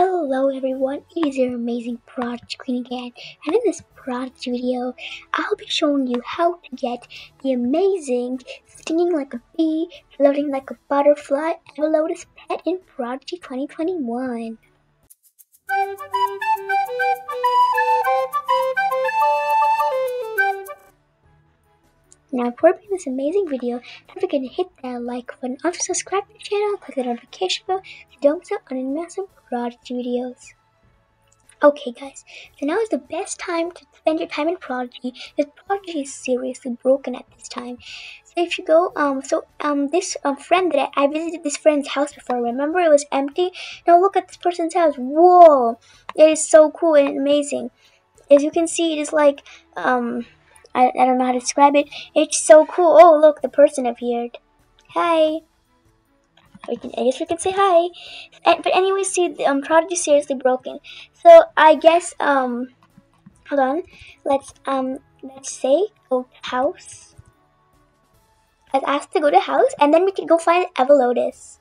Hello everyone, it is your amazing Prodigy Queen again, and in this Prodigy video, I'll be showing you how to get the amazing Stinging Like a Bee, Floating Like a Butterfly, Evolotus pet in Prodigy 2021. Now, before being this amazing video, don't forget to hit that like button. Also, subscribe to the channel, click the notification bell, and don't miss out on any massive Prodigy videos. Okay, guys, so now is the best time to spend your time in Prodigy, because Prodigy is seriously broken at this time. So if you go, I visited this friend's house before. Remember, it was empty. Now look at this person's house. Whoa, it is so cool and amazing. As you can see, it is like I don't know how to describe it. It's so cool. Oh, look, the person appeared. Hi. I guess we can say hi. But anyway, see, the Prodigy is seriously broken. So I guess, hold on. Let's say go to house. Let's ask to go to house, and then we can go find Evolotus.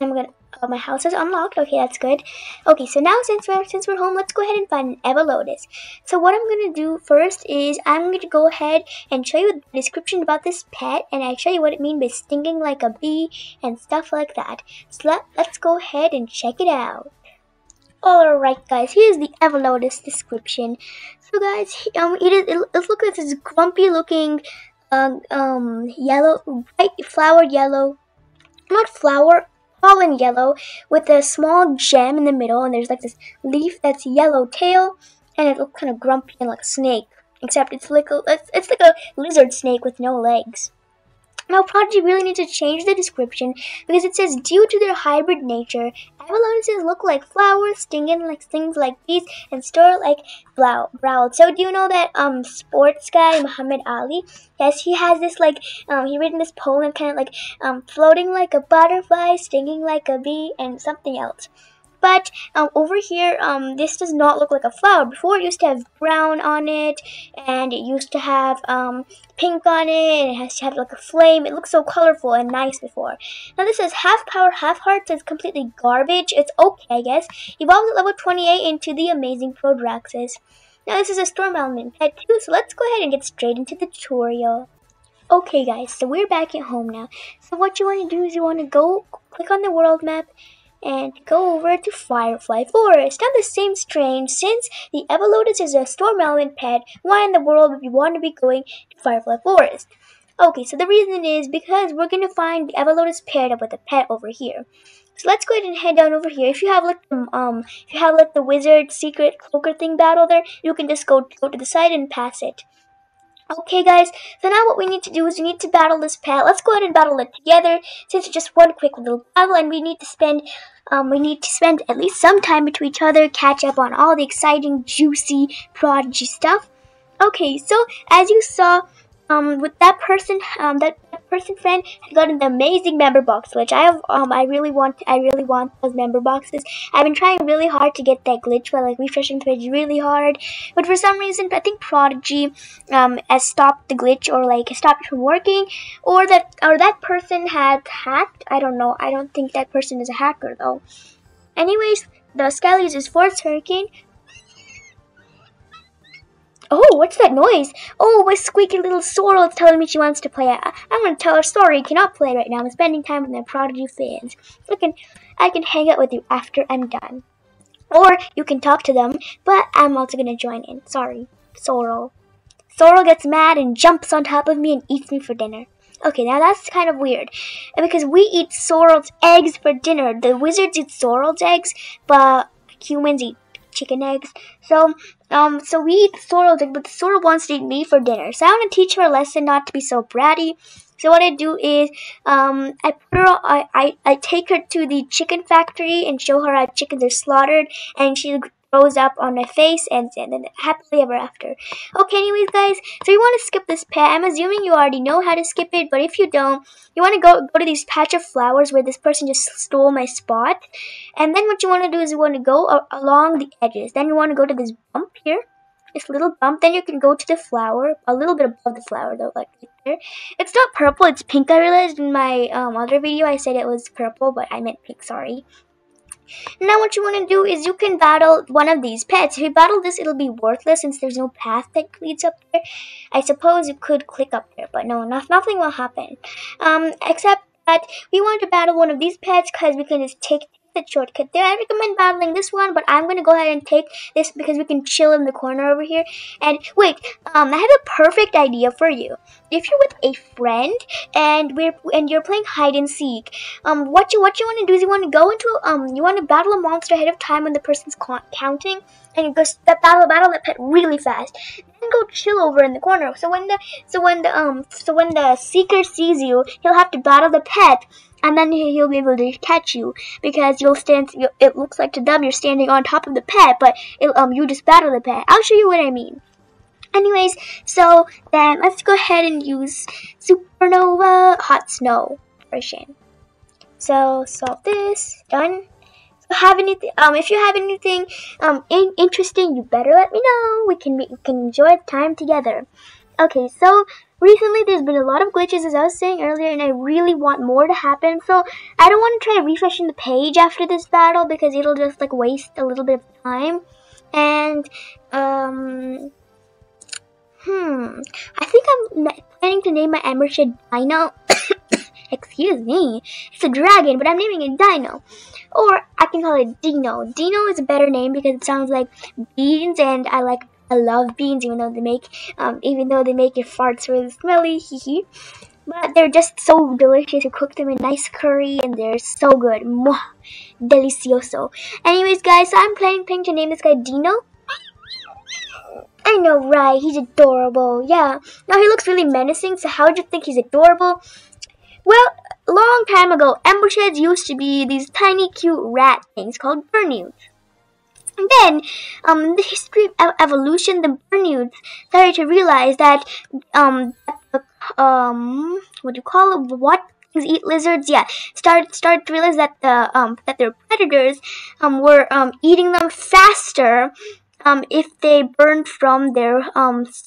I'm gonna. Oh, my house is unlocked. Okay, that's good. Okay, so now since we're home, let's go ahead and find an Evolotus. So what I'm going to do first is I'm going to go ahead and show you the description about this pet, and I'll show you what it means by stinging like a bee and stuff like that. So let's go ahead and check it out. Alright guys, here's the Evolotus description. So guys, it looks like this grumpy looking pollen yellow with a small gem in the middle, and there's like this leaf that's yellow tail, and it looks kind of grumpy and like a snake, except it's like a lizard snake with no legs. Now Prodigy really needs to change the description, because it says due to their hybrid nature, Evolotuses look like flowers, stings like bees, and store like browls. So do you know that sports guy Muhammad Ali? Yes, he has this like he written this poem kind of like floating like a butterfly, stinging like a bee, and something else. But over here, this does not look like a flower. Before, it used to have brown on it, and it used to have pink on it, and it has to have like a flame. It looks so colorful and nice before. Now, this is half power, half heart, so it's completely garbage. It's okay, I guess. Evolved at level 28 into the amazing Prodraxxus. Now, this is a storm element pet too, so let's go ahead and get straight into the tutorial. Okay, guys, so we're back at home now. So what you want to do is you want to go click on the world map, and go over to Firefly Forest. Now this seems strange, since the Evolotus is a storm element pet, why in the world would we want to be going to Firefly Forest? Okay, so the reason is because we're going to find the Evolotus paired up with a pet over here. So let's go ahead and head down over here. If you have like the Wizard Secret Cloaker thing battle there, you can just go to the side and pass it. Okay guys, so now what we need to do is we need to battle this pet. Let's go ahead and battle it together, since it's just one quick little battle, and we need to spend at least some time between each other, catch up on all the exciting, juicy, Prodigy stuff. Okay, so as you saw, with that person friend had gotten the amazing member box, which I have, I really want those member boxes. I've been trying really hard to get that glitch by like refreshing the page really hard, but for some reason I think Prodigy has stopped the glitch, or like stopped it from working, or that person had hacked. I don't know. I don't think that person is a hacker though. Anyways, the Sky uses Force Hurricane. Oh, what's that noise? Oh, my squeaky little Sorrel is telling me she wants to play. I'm going to tell her, sorry, cannot play right now. I'm spending time with my Prodigy fans. I can hang out with you after I'm done. Or you can talk to them, but I'm also going to join in. Sorry, Sorrel. Sorrel gets mad and jumps on top of me and eats me for dinner. Okay, now that's kind of weird, and because we eat Sorrel's eggs for dinner. The wizards eat Sorrel's eggs, but humans eat chicken eggs. So we eat Sorrel's egg, but the Sorrel wants to eat me for dinner. So I want to teach her a lesson not to be so bratty. So what I do is I take her to the chicken factory and show her how chickens are slaughtered, and she grows up on my face, and then happily ever after. Okay, anyways guys, so you want to skip this pet. I'm assuming you already know how to skip it, but if you don't, you want to go to these patch of flowers where this person just stole my spot, and then what you want to do is you want to go along the edges. Then you want to go to this bump here. this little bump, then you can go to the flower, a little bit above the flower though, like right there. It's not purple, it's pink. I realized in my other video I said it was purple, but I meant pink, sorry. Now what you want to do is you can battle one of these pets. If you battle this, it'll be worthless since there's no path that leads up there. I suppose you could click up there, but no, nothing will happen. Except that we want to battle one of these pets because we can just take the shortcut there. I recommend battling this one, but I'm going to go ahead and take this because we can chill in the corner over here. And wait, I have a perfect idea for you. If you're with a friend and you're playing hide and seek, what you want to do is you want to go into you want to battle a monster ahead of time when the person's counting, and you go battle that pet really fast. Then go chill over in the corner. So when the seeker sees you, he'll have to battle the pet. And then he'll be able to catch you because you'll stand. It looks like to them you're standing on top of the pet, but you just battle the pet. I'll show you what I mean. Anyways, so then let's go ahead and use Supernova Hot Snow version. So solve this. Done. Have anything? If you have anything interesting, you better let me know. We can enjoy time together. Okay, so. Recently, there's been a lot of glitches, as I was saying earlier, and I really want more to happen, so I don't want to try refreshing the page after this battle because it'll just, like, waste a little bit of time. And, I think I'm planning to name my Emberchad Dino. Excuse me. It's a dragon, but I'm naming it Dino. Or I can call it Dino. Dino is a better name because it sounds like beans, and I love beans, even though they make your farts really smelly, hee-hee. But they're just so delicious. You cook them in nice curry, and they're so good. Mwah, delicioso. Anyways, guys, so I'm planning to name this guy Dino. I know, right? He's adorable. Yeah. Now he looks really menacing. So how do you think he's adorable? Well, a long time ago, Emberchads used to be these tiny, cute rat things called Bernards. And then, in the history of evolution, the Bernards started to realize that, what things eat lizards? Yeah, started to realize that that their predators were eating them faster if they burned from their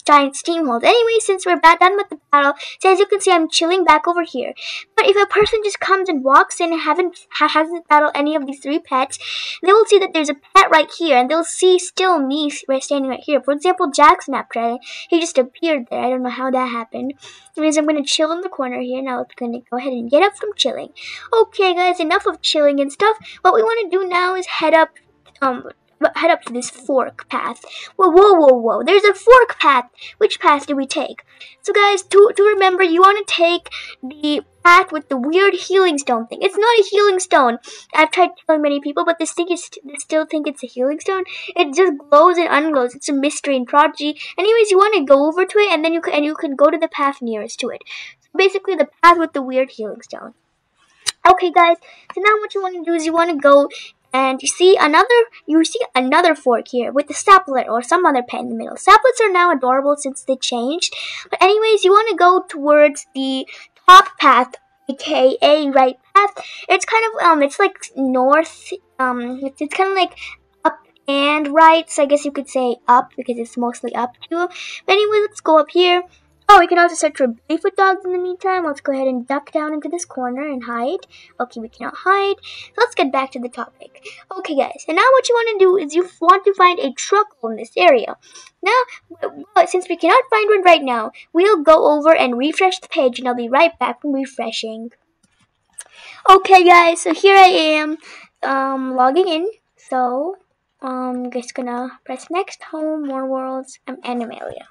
giant steam holes. Anyway, since we're done with the battle, so as you can see, I'm chilling back over here. But if a person just comes and walks in and hasn't battled any of these three pets, they will see that there's a pet right here, and they'll see still me standing right here. For example, Jack Snapdragon, he just appeared there. I don't know how that happened. Anyways, I'm going to chill in the corner here. Now I'm going to go ahead and get up from chilling. Okay, guys, enough of chilling and stuff. What we want to do now is head up to this fork path. Whoa, there's a fork path. Which path do we take? So guys, to remember, you want to take the path with the weird healing stone thing. It's not a healing stone. I've tried telling many people, but they still think it's a healing stone. It just glows and unglows. It's a mystery in Prodigy. Anyways, you want to go over to it, and then you can go to the path nearest to it. So basically, the path with the weird healing stone. Okay, guys. So now what you want to do is you want to go. And you see another fork here with the saplet or some other pet in the middle. Saplets are now adorable since they changed. But anyways, you want to go towards the top path, aka right path. It's kind of it's like north. It's kind of like up and right. So I guess you could say up because it's mostly up too. But anyway, let's go up here. Oh, we can also search for Bayfoot dogs in the meantime. Let's go ahead and duck down into this corner and hide. Okay, we cannot hide. So let's get back to the topic. Okay, guys. And now what you want to do is you want to find a truckle in this area. Now, since we cannot find one right now, we'll go over and refresh the page, and I'll be right back from refreshing. Okay, guys. So here I am logging in. So I'm just going to press next, home, more worlds, and Animalia.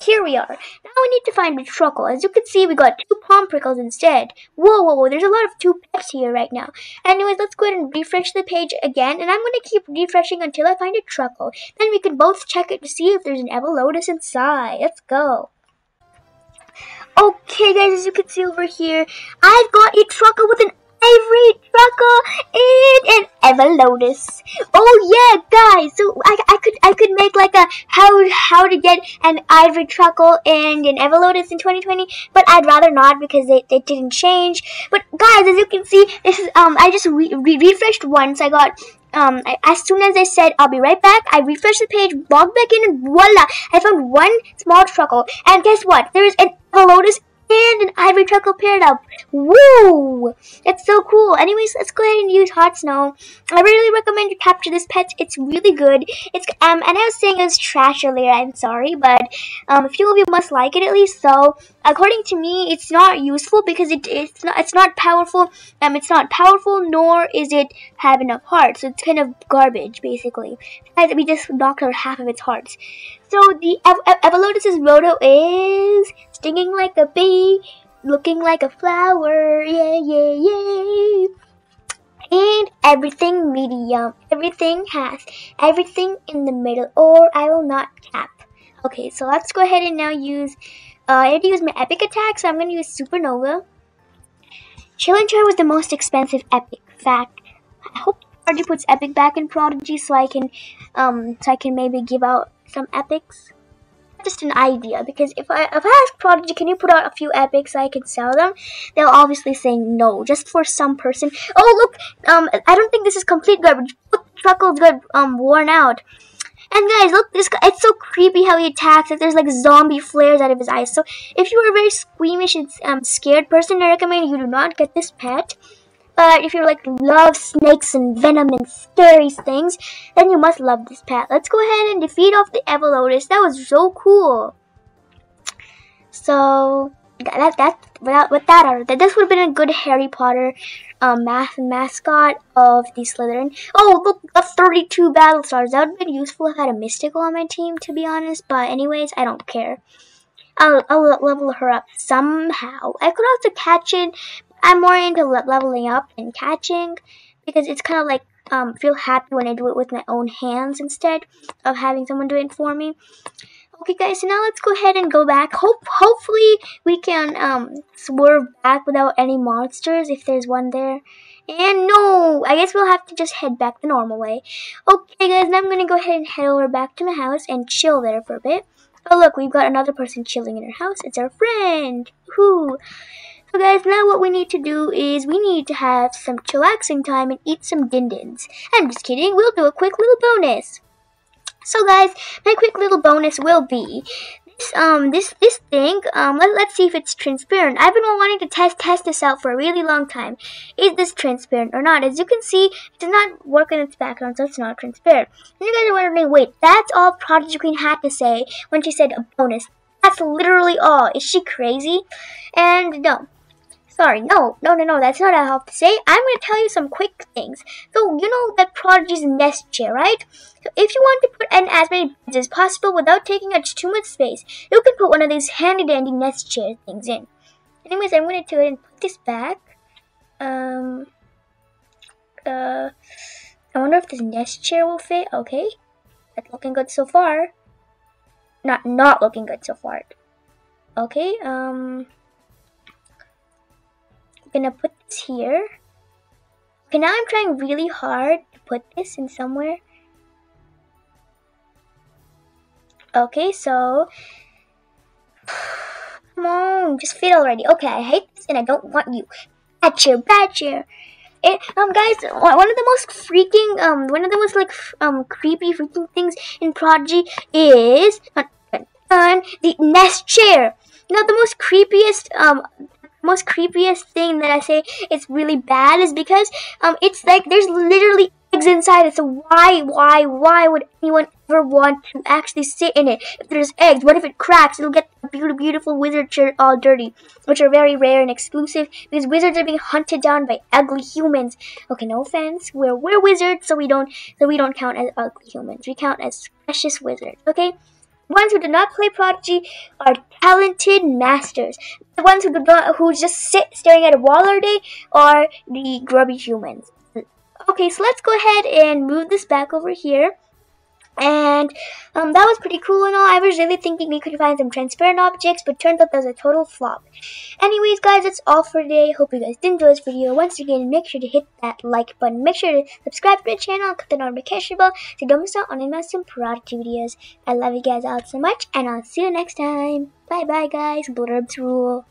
Here we are. Now we need to find a truckle. As you can see, we got two palm prickles instead. Whoa, there's a lot of two pets here right now. Anyways, let's go ahead and refresh the page again, and I'm going to keep refreshing until I find a truckle. Then we can both check it to see if there's an Evolotus inside. Let's go. Okay, guys, as you can see over here, I've got a truckle with an Ivory Truckle and an Evolotus. Oh yeah, guys! So I could make like a how to get an Ivory Truckle and an Evolotus in 2020, but I'd rather not because they didn't change. But guys, as you can see, this is I just refreshed once. I got as soon as I said I'll be right back, I refreshed the page, logged back in, and voila, I found one small truckle. And guess what? There is an Evolotus and an Ivory Truckle paired up. Woo! That's so cool. Anyways, let's go ahead and use Hot Snow. I really recommend you capture this pet. It's really good. It's and I was saying it was trash earlier. I'm sorry, but a few of you must like it at least. So according to me, it's not useful because it's not powerful. It's not powerful, nor is it have enough hearts. So it's kind of garbage basically. As we just knocked out half of its hearts. So the Evolotus's motto is stinging like a bee, looking like a flower, yeah, yeah, yeah. And everything medium, everything has, everything in the middle, or I will not cap. Okay, so let's go ahead and now use, I had to use my epic attack, so I'm going to use Supernova. Chillinchar was the most expensive epic. Fact, I hope Prodigy puts epic back in Prodigy so I can maybe give out some epics. Just an idea, because if I ask Prodigy, can you put out a few epics so I can sell them, they'll obviously say no, just for some person. Oh look, I don't think this is complete garbage. Truckles got worn out. And guys, look, this guy, it's so creepy how he attacks. There's like zombie flares out of his eyes. So if you are a very squeamish and scared person, I recommend you do not get this pet. But if you like love snakes and venom and scary things, then you must love this pet. Let's go ahead and defeat off the Evolotus. That was so cool. So with that, this would have been a good Harry Potter mascot of the Slytherin. Oh look, a 32 battle stars. That would have been useful if I had a mystical on my team, to be honest. But anyways, I don't care. I'll level her up somehow. I could also catch it. I'm more into leveling up and catching because it's kind of like feel happy when I do it with my own hands instead of having someone do it for me. Okay guys, so now let's go ahead and go back. Hopefully we can swerve back without any monsters if there's one there. And no, I guess we'll have to just head back the normal way. Okay guys, now I'm going to go ahead and head over back to my house and chill there for a bit. Oh look, we've got another person chilling in our house. It's our friend. Woo! So guys, now what we need to do is we need to have some chillaxing time and eat some din-dins. I'm just kidding, we'll do a quick little bonus. So guys, my quick little bonus will be this thing. Let's see if it's transparent. I've been wanting to test this out for a really long time. Is this transparent or not? As you can see, it does not work in its background, so it's not transparent. And you guys are wondering, wait, that's all Prodigy Queen had to say when she said a bonus. That's literally all. Is she crazy? And no. Sorry, no, that's not what I have to say. I'm going to tell you some quick things. So, you know that Prodigy's nest chair, right? So, if you want to put in as many beds as possible without taking up too much space, you can put one of these handy-dandy nest chair things in. Anyways, I'm going to do it and put this back. I wonder if this nest chair will fit. Okay, that's looking good so far. Not looking good so far. Okay, I'm gonna put this here. Okay, now I'm trying really hard to put this in somewhere. Okay, so come on, just fit already. Okay, I hate this and I don't want you. Bad chair. Guys, one of the most freaking, creepy freaking things in Prodigy is the nest chair. You know, the most creepiest thing that I say it's really bad is because it's like there's literally eggs inside it. So why would anyone ever want to actually sit in it? If there's eggs, what if it cracks? It'll get the beautiful wizard chair all dirty, which are very rare and exclusive because wizards are being hunted down by ugly humans. Okay, no offense, we're wizards, so we don't count as ugly humans. We count as precious wizards. Okay. Ones who do not play Prodigy are talented masters. The ones who just sit staring at a wall all day are the grubby humans. Okay, so let's go ahead and move this back over here. And that was pretty cool and all. I was really thinking we could find some transparent objects, but turns out that was a total flop. Anyways, guys, that's all for today. Hope you guys did enjoy this video. Once again, make sure to hit that like button. Make sure to subscribe to my channel, click the notification bell, so you don't miss out on any awesome Prodigy videos. I love you guys all so much, and I'll see you next time. Bye-bye, guys. Blurbs rule.